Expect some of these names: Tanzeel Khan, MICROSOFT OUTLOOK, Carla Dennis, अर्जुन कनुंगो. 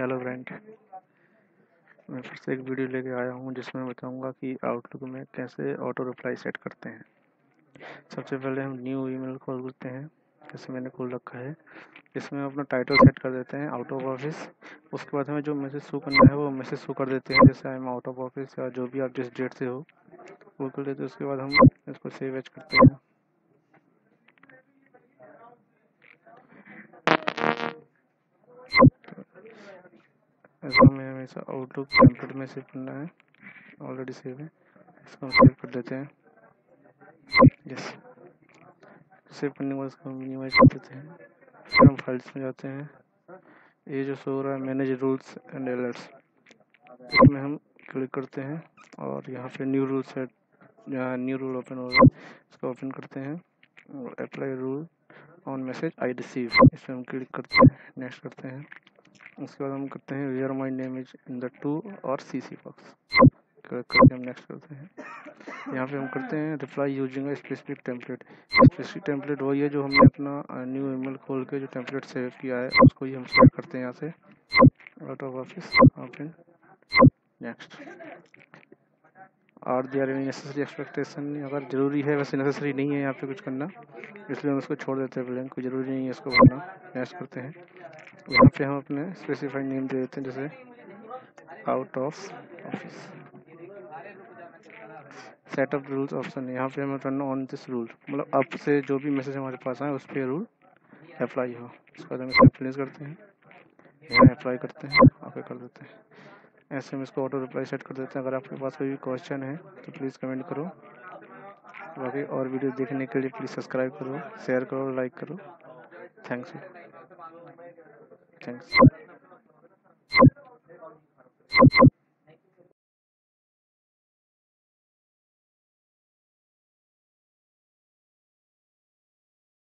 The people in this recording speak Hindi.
हेलो फ्रेंड, मैं फिर से एक वीडियो लेके आया हूँ जिसमें बताऊँगा कि आउटलुक में कैसे ऑटो रिप्लाई सेट करते हैं। सबसे पहले हम न्यू ईमेल खोल लेते हैं, जैसे मैंने खोल रखा है। इसमें अपना टाइटल सेट कर देते हैं आउट ऑफ ऑफिस। उसके बाद हमें जो मैसेज शो करना है वो मैसेज शो कर देते हैं, जैसे I am out of office या जो भी आप जिस डेट से हो वो कर लेते हैं। उसके बाद हम इसको सेव एज करते हैं। ऐसा हमें हमेशा आउटलुक टेम्पलेट में सेव करना है, ऑलरेडी सेव है, इसको हम सेव कर देते हैं। यस, सेव करने के बाद इसको मिनिमाइज कर देते हैं। फिर हम फाइल्स में जाते हैं। ये जो शो हो रहा है मैनेज रूल्स एंड अलर्ट्स, इसमें हम क्लिक करते हैं और यहाँ पे न्यू रूल सेट, यहाँ न्यू रूल ओपन हो रहा है, इसको ओपन करते हैं और apply rule on message I receive, इसमें हम क्लिक करते हैं, नेक्स्ट करते हैं। उसके बाद हम करते हैं where my name is in the to or CC box, click करके हम नेक्स्ट करते हैं। यहाँ पे हम करते हैं reply using specific template. Specific template वही है जो हमने अपना न्यू ईमेल खोल के जो टेम्पलेट सेव किया है उसको ही हम सेव करते हैं। यहाँ से out of office open next. और देयर एनी नेसेसरी एक्सपेक्टेशन, अगर ज़रूरी है, वैसे नेसेसरी नहीं है यहाँ पे कुछ करना, इसलिए हम इसको छोड़ देते हैं ब्लैंक, कोई ज़रूरी नहीं है इसको भरना। नेक्स्ट करते हैं। यहाँ पे हम अपने स्पेसिफाइड नेम दे देते हैं, जैसे out of office. Setup rules option है, यहाँ पे हम रन ऑन दिस रूल, मतलब अब से जो भी मैसेज हमारे पास आए उस पर रूल अप्लाई हो। उसके बाद हम इसको प्लेस करते हैं, यहाँ अप्लाई करते हैं, आगे कर देते हैं। ऐसे हम इसको ऑटो रिप्लाई सेट कर देते हैं। अगर आपके पास कोई भी क्वेश्चन है तो प्लीज़ कमेंट करो। बाकी और वीडियो देखने के लिए प्लीज़ सब्सक्राइब करो, शेयर करो, लाइक करो। थैंक्स।